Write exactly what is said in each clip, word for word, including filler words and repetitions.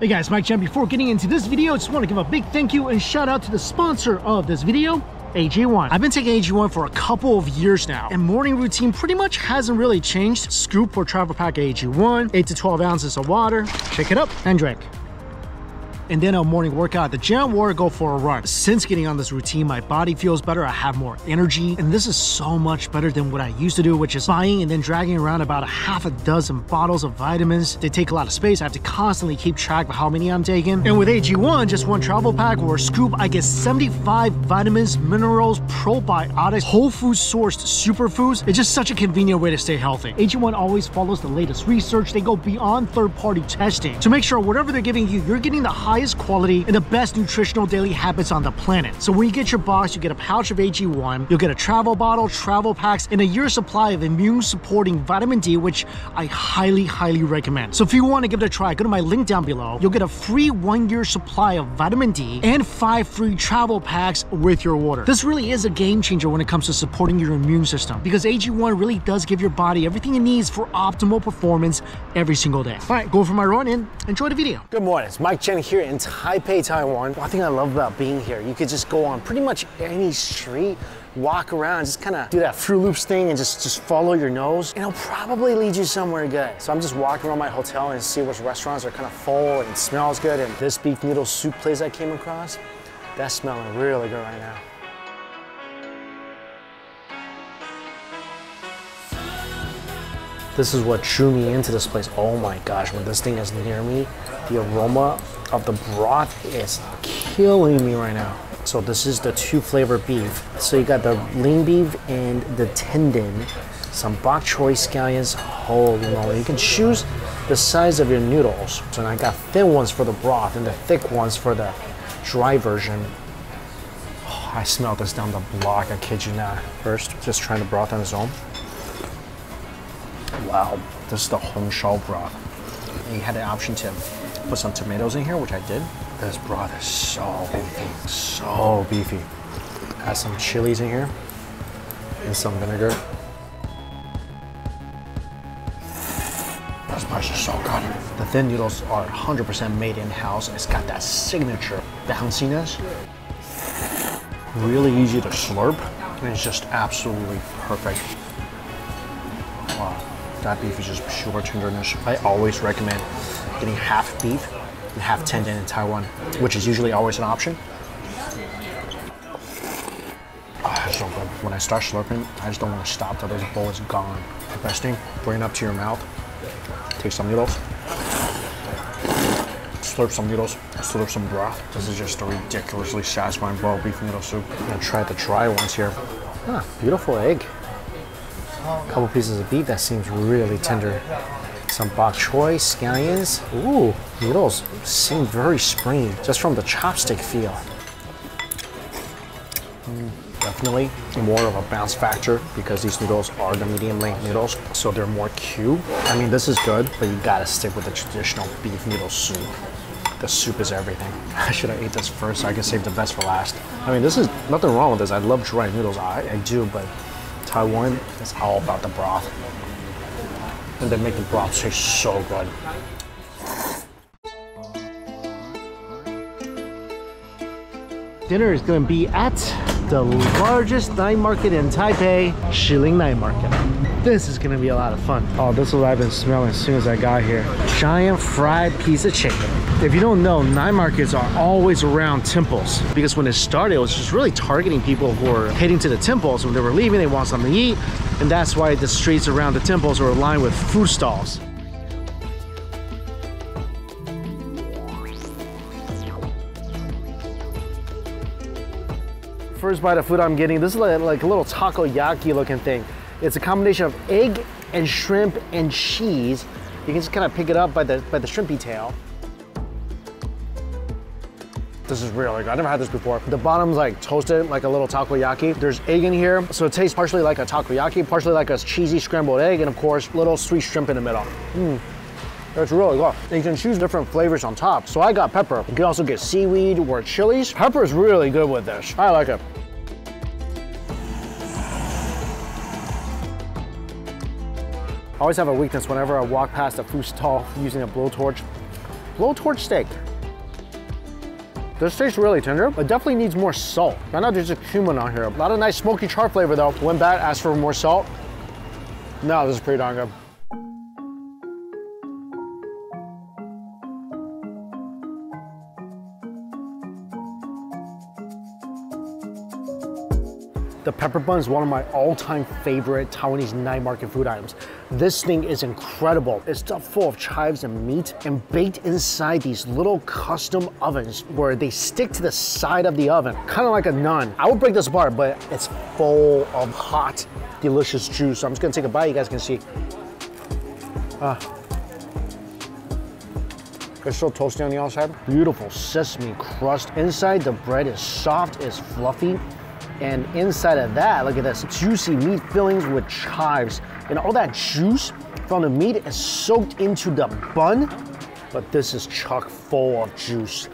Hey guys, Mike Chen. Before getting into this video, I just want to give a big thank you and shout out to the sponsor of this video, A G one. I've been taking A G one for a couple of years now, and morning routine pretty much hasn't really changed. Scoop or travel pack A G one, eight to twelve ounces of water, shake it up, and drink. And then a morning workout at the gym or go for a run. Since getting on this routine, my body feels better, I have more energy, and this is so much better than what I used to do, which is buying and then dragging around about a half a dozen bottles of vitamins. They take a lot of space, I have to constantly keep track of how many I'm taking. And with A G one, just one travel pack or scoop, I get seventy-five vitamins, minerals, probiotics, whole food sourced superfoods. It's just such a convenient way to stay healthy. A G one always follows the latest research. They go beyond third-party testing to make sure whatever they're giving you, you're getting the highest quality and the best nutritional daily habits on the planet. So when you get your box, you get a pouch of A G one, you'll get a travel bottle, travel packs, and a year's supply of immune supporting vitamin D, which I highly, highly recommend. So if you want to give it a try, go to my link down below. You'll get a free one year supply of vitamin D and five free travel packs with your order. This really is a game changer when it comes to supporting your immune system, because A G one really does give your body everything it needs for optimal performance every single day. All right, go for my run and enjoy the video. Good morning, it's Mike Chen here in Taipei, Taiwan. One thing I love about being here, you could just go on pretty much any street, walk around, just kind of do that Froot Loops thing and just, just follow your nose, and it'll probably lead you somewhere good. So I'm just walking around my hotel and see which restaurants are kind of full and smells good, and this beef noodle soup place I came across, that's smelling really good right now. This is what drew me into this place. Oh my gosh, when this thing is near me, the aroma of the broth is killing me right now. So this is the two flavor beef. So you got the lean beef and the tendon, some bok choy scallions. Holy moly, you can choose the size of your noodles. So I got thin ones for the broth and the thick ones for the dry version. Oh, I smell this down the block, I kid you not. First, just trying the broth on its own. Wow, this is the Hong Shao broth. And you had an option to put some tomatoes in here, which I did. This broth is so beefy, so beefy. Add some chilies in here and some vinegar. This place is so good. The thin noodles are one hundred percent made in-house. It's got that signature bounciness. Really easy to slurp, and it's just absolutely perfect. Wow. That beef is just pure tenderness. I always recommend getting half beef and half tendon in Taiwan, which is usually always an option. Ah, it's so good. When I start slurping, I just don't want to stop till this bowl is gone. The best thing, bring it up to your mouth, take some noodles, slurp some noodles, slurp some broth. This is just a ridiculously satisfying bowl of beef noodle soup. I'm gonna try the dry ones here. Ah, beautiful egg. A couple pieces of beef that seems really tender. Some bok choy, scallions. Ooh, noodles seem very springy, just from the chopstick feel. Mm, definitely more of a bounce factor because these noodles are the medium length noodles, so they're more cube. I mean, this is good, but you gotta stick with the traditional beef noodle soup. The soup is everything. I should have ate this first so I could save the best for last. I mean, this is nothing wrong with this. I love dry noodles, I, I do, but Taiwan, it's all about the broth. And they make the broth taste so good. Dinner is gonna be at the largest night market in Taipei, Shilin Night Market. This is gonna be a lot of fun. Oh, this is what I've been smelling as soon as I got here. Giant fried piece of chicken. If you don't know, night markets are always around temples, because when it started, it was just really targeting people who were heading to the temples. When they were leaving, they want something to eat, and that's why the streets around the temples are lined with food stalls. First bite of food I'm getting, this is like, like a little takoyaki looking thing. It's a combination of egg and shrimp and cheese. You can just kind of pick it up by the, by the shrimpy tail. This is really good. I've never had this before. The bottom's like toasted, like a little takoyaki. There's egg in here, so it tastes partially like a takoyaki, partially like a cheesy scrambled egg, and of course, little sweet shrimp in the middle. Mm. That's really good. And you can choose different flavors on top. So I got pepper. You can also get seaweed or chilies. Pepper is really good with this. I like it. I always have a weakness whenever I walk past a food stall using a blowtorch. blowtorch steak. This tastes really tender, but definitely needs more salt. I know there's a cumin on here. A lot of nice smoky char flavor though. Went back, asked for more salt. No, this is pretty darn good. The pepper bun is one of my all-time favorite Taiwanese night market food items. This thing is incredible. It's stuffed full of chives and meat and baked inside these little custom ovens where they stick to the side of the oven, kind of like a naan. I would break this apart, but it's full of hot, delicious juice. So I'm just gonna take a bite, you guys can see. Ah. It's so toasty on the outside. Beautiful sesame crust. Inside, the bread is soft, it's fluffy. And inside of that, look at this, juicy meat fillings with chives. And all that juice from the meat is soaked into the bun, but this is chock full of juice.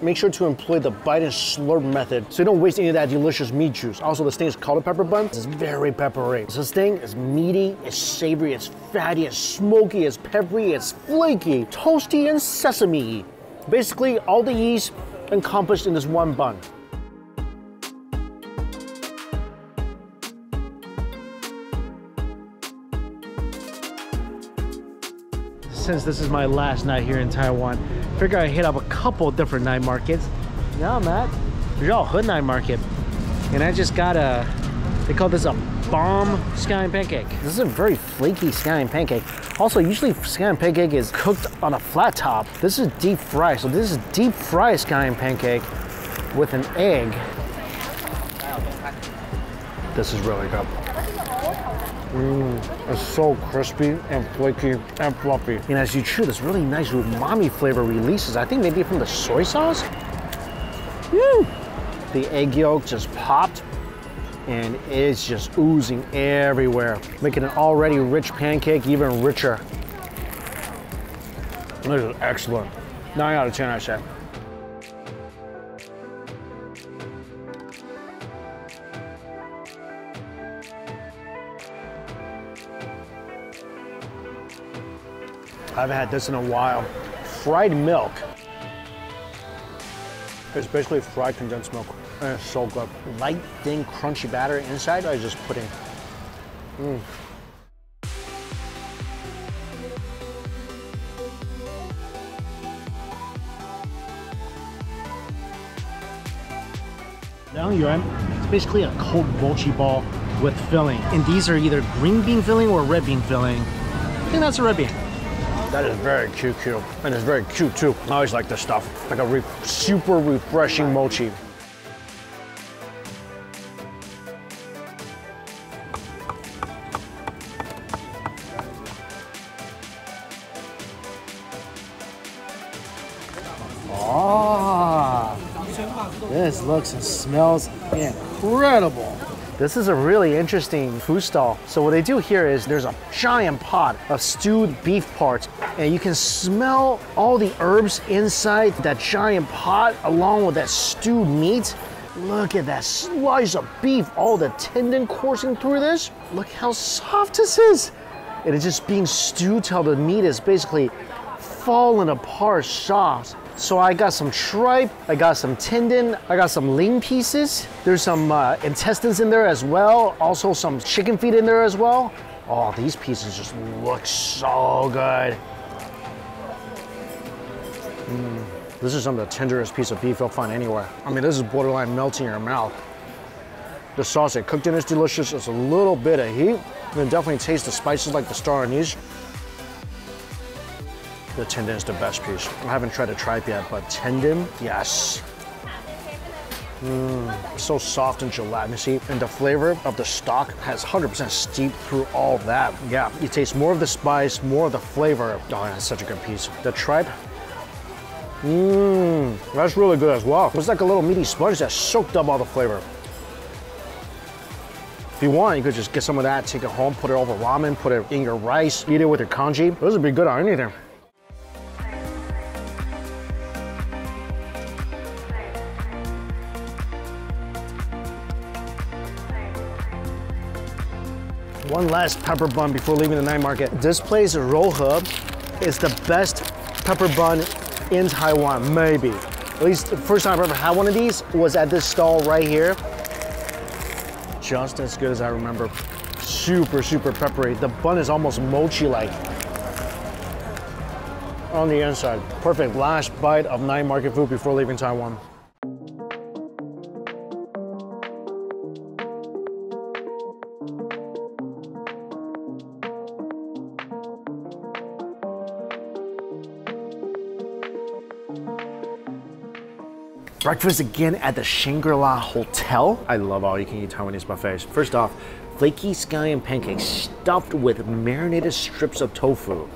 Make sure to employ the bite and slurp method so you don't waste any of that delicious meat juice. Also, this thing is called a pepper bun. It's very peppery. So this thing is meaty, it's savory, it's fatty, it's smoky, it's peppery, it's flaky, toasty, and sesame-y. Basically, all the yeast encompassed in this one bun. Since this is my last night here in Taiwan, figure I hit up a couple different night markets. Now I'm at Raohe Night Market, and I just got a, they call this a bomb sky and pancake. This is a very flaky sky and pancake. Also, usually sky and pancake is cooked on a flat top. This is deep fried, so this is deep fried sky and pancake with an egg. This is really good. Mmm, it's so crispy and flaky and fluffy. And as you chew, this really nice umami flavor releases. I think maybe from the soy sauce? Woo! The egg yolk just popped, and it's just oozing everywhere, making an already rich pancake even richer. This is excellent. nine out of ten, I say. I haven't had this in a while. Fried milk. It's basically fried condensed milk. And it's so good. Light, thin, crunchy batter inside. I just put in. Mm. Liang Yuan, it's basically a cold mochi ball with filling. And these are either green bean filling or red bean filling. I think that's a red bean. That is very Q Q. And it's very cute too. I always like this stuff. Like a re super refreshing mochi. This looks and smells incredible. This is a really interesting food stall. So what they do here is there's a giant pot of stewed beef parts, and you can smell all the herbs inside that giant pot along with that stewed meat. Look at that slice of beef, all the tendon coursing through this. Look how soft this is. It is just being stewed till the meat is basically falling apart soft. So I got some tripe, I got some tendon, I got some ling pieces. There's some uh, intestines in there as well. Also some chicken feet in there as well. Oh, these pieces just look so good. Mm. This is some of the tenderest piece of beef you'll find anywhere. I mean, this is borderline melting in your mouth. The sauce it cooked in is delicious. It's a little bit of heat. You can definitely taste the spices like the star anise. The tendon is the best piece. I haven't tried a tripe yet, but tendon, yes. Mm, so soft and gelatinousy, and the flavor of the stock has one hundred percent steeped through all that. Yeah, you taste more of the spice, more of the flavor. Oh, that's such a good piece. The tripe, mmm, that's really good as well. It's like a little meaty sponge that soaked up all the flavor. If you want, you could just get some of that, take it home, put it over ramen, put it in your rice, eat it with your congee. This would be good on anything. One last pepper bun before leaving the night market. This place, Raohe, is the best pepper bun in Taiwan, maybe. At least the first time I've ever had one of these was at this stall right here. Just as good as I remember. Super, super peppery. The bun is almost mochi-like on the inside. Perfect last bite of night market food before leaving Taiwan. Breakfast again at the Shangri-La Hotel. I love all you can eat Taiwanese buffets. First off, flaky scallion pancakes stuffed with marinated strips of tofu.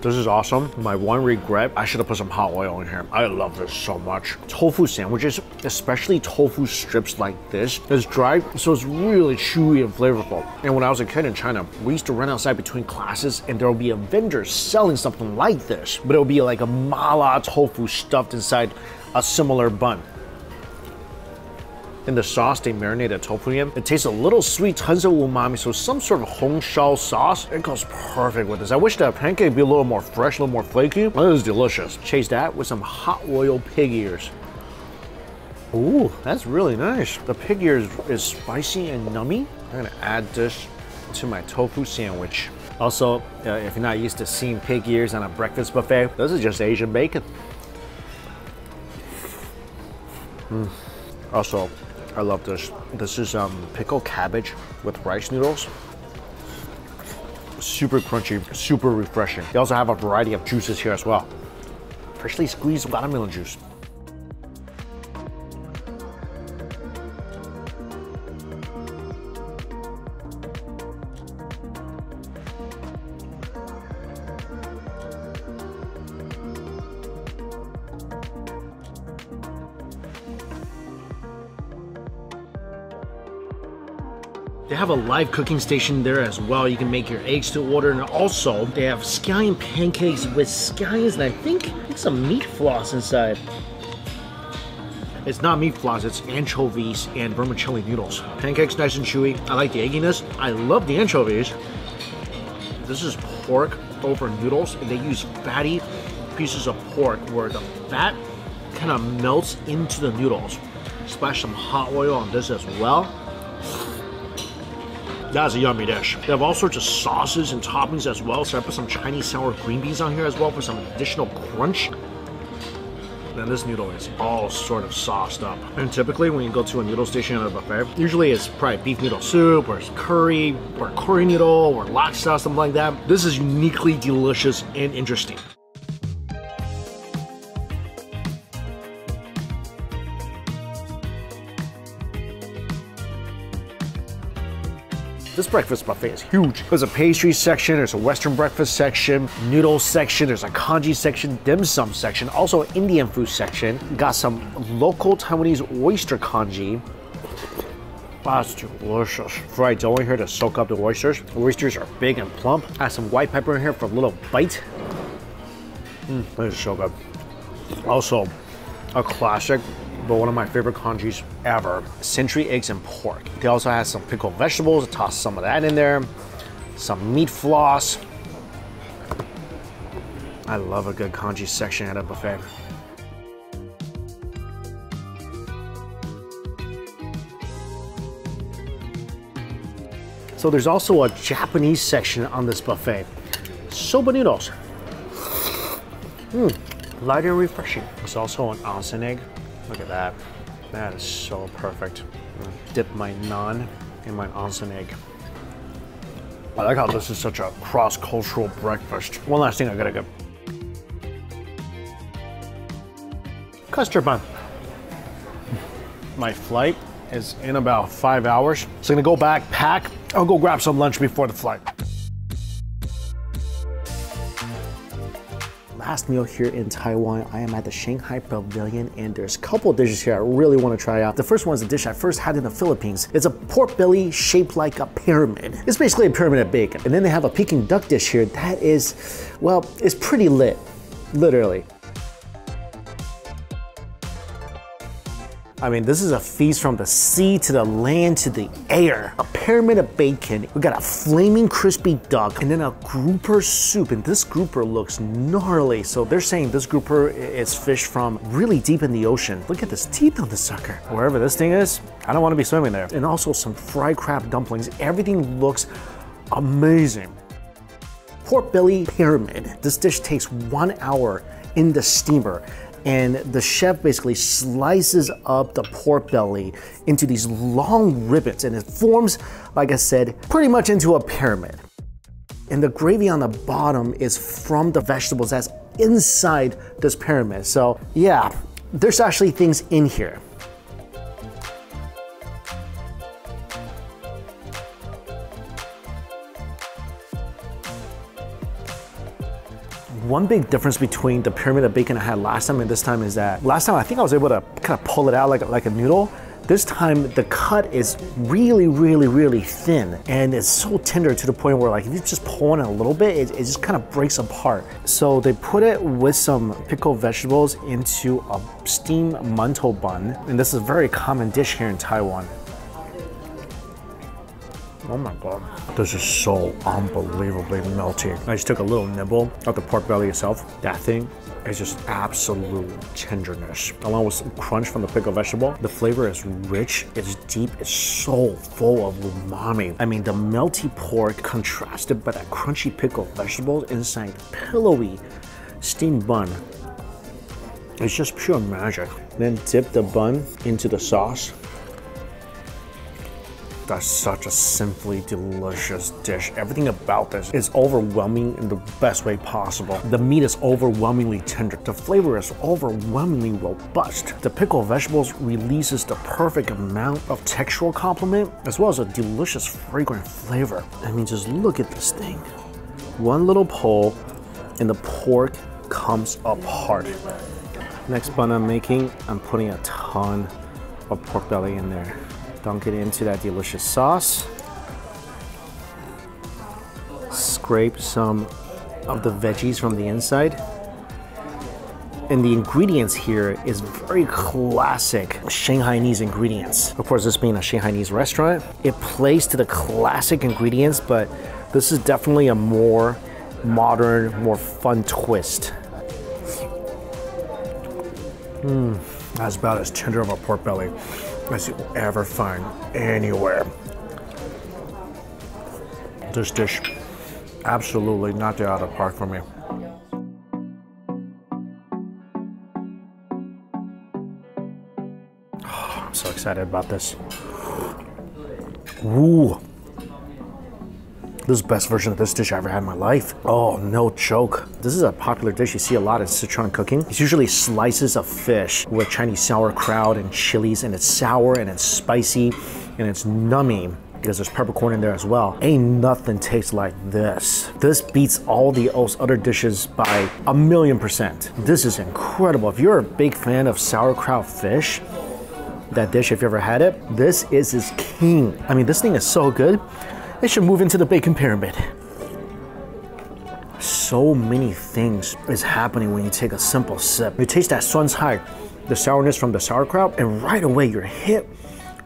This is awesome. My one regret, I should have put some hot oil in here. I love this so much. Tofu sandwiches, especially tofu strips like this, is dry, so it's really chewy and flavorful. And when I was a kid in China, we used to run outside between classes and there would be a vendor selling something like this, but it would be like a mala tofu stuffed inside a similar bun. In the sauce, they marinate the tofu in. It tastes a little sweet, tons of umami, so some sort of hong shao sauce. It goes perfect with this. I wish that pancake would be a little more fresh, a little more flaky. It is delicious. Chase that with some hot oil pig ears. Ooh, that's really nice. The pig ears is spicy and nummy. I'm gonna add this to my tofu sandwich. Also, uh, if you're not used to seeing pig ears on a breakfast buffet, this is just Asian bacon. Mm. Also, I love this. This is um, pickled cabbage with rice noodles. Super crunchy, super refreshing. They also have a variety of juices here as well. Freshly squeezed watermelon juice. They have a live cooking station there as well. You can make your eggs to order, and also they have scallion pancakes with scallions and I think some meat floss inside. It's not meat floss, it's anchovies and vermicelli noodles. Pancakes nice and chewy. I like the egginess. I love the anchovies. This is pork over noodles, and they use fatty pieces of pork where the fat kind of melts into the noodles. Splash some hot oil on this as well. That's a yummy dish. They have all sorts of sauces and toppings as well, so I put some Chinese sour green beans on here as well for some additional crunch. Then this noodle is all sort of sauced up. And typically when you go to a noodle station at a buffet, usually it's probably beef noodle soup, or it's curry, or curry noodle, or lok sauce, something like that. This is uniquely delicious and interesting. This breakfast buffet is huge. There's a pastry section, there's a Western breakfast section, noodle section, there's a congee section, dim sum section, also an Indian food section. Got some local Taiwanese oyster congee. That's delicious. Fried dough in here to soak up the oysters. Oysters are big and plump. Add some white pepper in here for a little bite. Mm, this is so good. Also, a classic, but one of my favorite congees ever. Century eggs and pork. They also had some pickled vegetables. I tossed some of that in there. Some meat floss. I love a good congee section at a buffet. So there's also a Japanese section on this buffet. Soba noodles. Mm, light and refreshing. There's also an onsen egg. Look at that. That is so perfect. Dip my naan in my onsen egg. I like how this is such a cross-cultural breakfast. One last thing I gotta get. Custard bun. My flight is in about five hours. So I'm gonna go back, pack. I'll go grab some lunch before the flight. Last meal here in Taiwan. I am at the Shanghai Pavilion, and there's a couple dishes here I really want to try out. The first one is a dish I first had in the Philippines. It's a pork belly shaped like a pyramid. It's basically a pyramid of bacon. And then they have a Peking duck dish here that is, well, it's pretty lit, literally. I mean, this is a feast from the sea to the land to the air. A pyramid of bacon, we got a flaming crispy duck, and then a grouper soup, and this grouper looks gnarly. So they're saying this grouper is fish from really deep in the ocean. Look at this teeth on this sucker. Wherever this thing is, I don't want to be swimming there. And also some fried crab dumplings. Everything looks amazing. Pork belly pyramid. This dish takes one hour in the steamer, and the chef basically slices up the pork belly into these long ribbons, and it forms, like I said, pretty much into a pyramid. And the gravy on the bottom is from the vegetables that's inside this pyramid. So yeah, there's actually things in here. One big difference between the pyramid of bacon I had last time and this time is that last time I think I was able to kind of pull it out like, like a noodle. This time the cut is really, really, really thin, and it's so tender to the point where like if you just pull on it a little bit, it, it just kind of breaks apart. So they put it with some pickled vegetables into a steamed mantou bun, and this is a very common dish here in Taiwan. Oh my God, this is so unbelievably melty. I just took a little nibble of the pork belly itself. That thing is just absolute tenderness. Along with some crunch from the pickled vegetable, the flavor is rich, it's deep, it's so full of umami. I mean, the melty pork contrasted by that crunchy pickled vegetable inside the pillowy steamed bun. It's just pure magic. Then dip the bun into the sauce. That's such a simply delicious dish. Everything about this is overwhelming in the best way possible. The meat is overwhelmingly tender. The flavor is overwhelmingly robust. The pickled vegetables releases the perfect amount of textural complement, as well as a delicious fragrant flavor. I mean, just look at this thing. One little pull and the pork comes apart. Next bun I'm making, I'm putting a ton of pork belly in there. Dunk it into that delicious sauce. Scrape some of the veggies from the inside. And the ingredients here is very classic Shanghainese ingredients. Of course, this being a Shanghainese restaurant, it plays to the classic ingredients, but this is definitely a more modern, more fun twist. Mmm, that's about as tender of a pork belly as you'll ever find anywhere. This dish, absolutely knocked it out of the park for me. Oh, I'm so excited about this. Ooh. This is the best version of this dish I ever had in my life. Oh, no joke. This is a popular dish you see a lot in Sichuan cooking. It's usually slices of fish with Chinese sauerkraut and chilies, and it's sour and it's spicy and it's numbing because there's peppercorn in there as well. Ain't nothing tastes like this. This beats all the other dishes by a million percent. This is incredible. If you're a big fan of sauerkraut fish, that dish, if you ever had it, this is its king. I mean, this thing is so good. It should move into the bacon pyramid. So many things is happening when you take a simple sip. You taste that sun cai, the sourness from the sauerkraut, and right away you're hit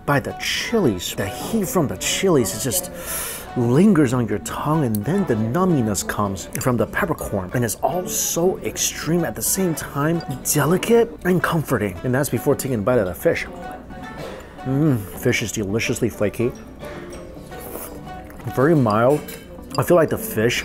by the chilies. The heat from the chilies is just lingers on your tongue, and then the numbiness comes from the peppercorn, and it's all so extreme at the same time, delicate and comforting. And that's before taking a bite of the fish. Mmm, fish is deliciously flaky. Very mild. I feel like the fish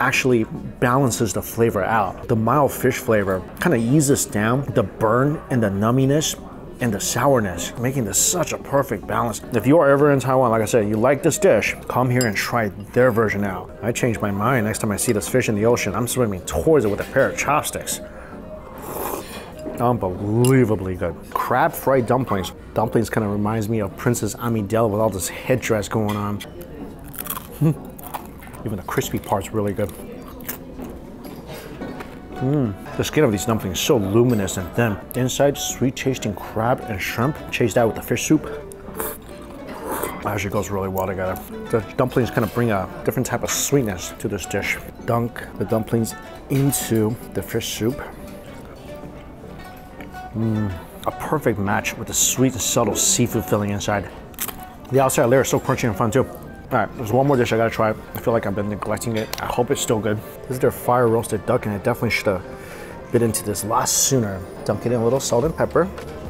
actually balances the flavor out. The mild fish flavor kind of eases down the burn and the numbiness and the sourness, making this such a perfect balance. If you are ever in Taiwan, like I said, you like this dish, come here and try their version out. I changed my mind. Next time I see this fish in the ocean, I'm swimming towards it with a pair of chopsticks. Unbelievably good. Crab fried dumplings. Dumplings kind of reminds me of Princess Amidala with all this headdress going on. Even the crispy part's really good. Mm. The skin of these dumplings is so luminous and thin. Inside, sweet tasting crab and shrimp. Chase that with the fish soup. Actually goes really well together. The dumplings kind of bring a different type of sweetness to this dish. Dunk the dumplings into the fish soup. Mm. a perfect match with the sweet and subtle seafood filling inside. The outside layer is so crunchy and fun too. All right, there's one more dish I gotta try. I feel like I've been neglecting it. I hope it's still good. This is their fire roasted duck, and I definitely should have bit into this a lot sooner. Dunk it in a little salt and pepper.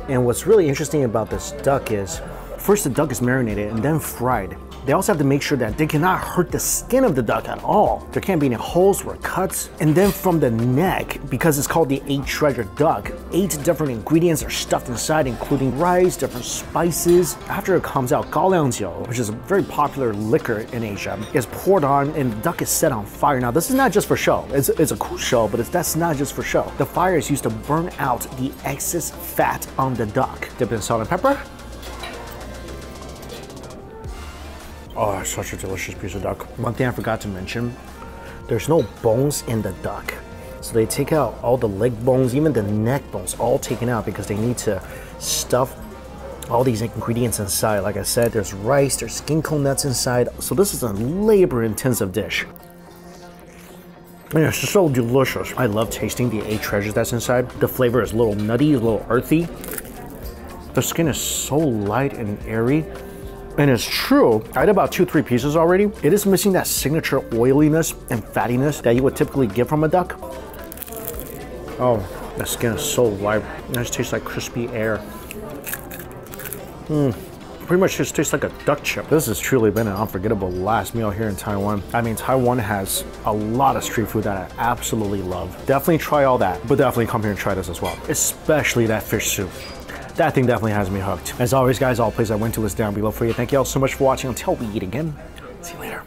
And what's really interesting about this duck is, first the duck is marinated and then fried. They also have to make sure that they cannot hurt the skin of the duck at all. There can't be any holes or cuts. And then from the neck, because it's called the eight treasure duck, eight different ingredients are stuffed inside, including rice, different spices. After it comes out, gaoliangjiu, which is a very popular liquor in Asia, is poured on and the duck is set on fire. Now, this is not just for show. It's, it's a cool show, but it's, that's not just for show. The fire is used to burn out the excess fat on the duck. Dip in salt and pepper. Oh, it's such a delicious piece of duck. One thing I forgot to mention, there's no bones in the duck. So they take out all the leg bones, even the neck bones, all taken out because they need to stuff all these ingredients inside. Like I said, there's rice, there's ginkgo nuts inside. So this is a labor-intensive dish. And it's so delicious. I love tasting the eight treasures that's inside. The flavor is a little nutty, a little earthy. The skin is so light and airy. And it's true, I had about two, three pieces already. It is missing that signature oiliness and fattiness that you would typically get from a duck. Oh, the skin is so light. It just tastes like crispy air. Mmm, pretty much just tastes like a duck chip. This has truly been an unforgettable last meal here in Taiwan. I mean, Taiwan has a lot of street food that I absolutely love. Definitely try all that, but definitely come here and try this as well, especially that fish soup. That thing definitely has me hooked. As always, guys, all the places I went to is down below for you. Thank you all so much for watching. Until we eat again, see you later.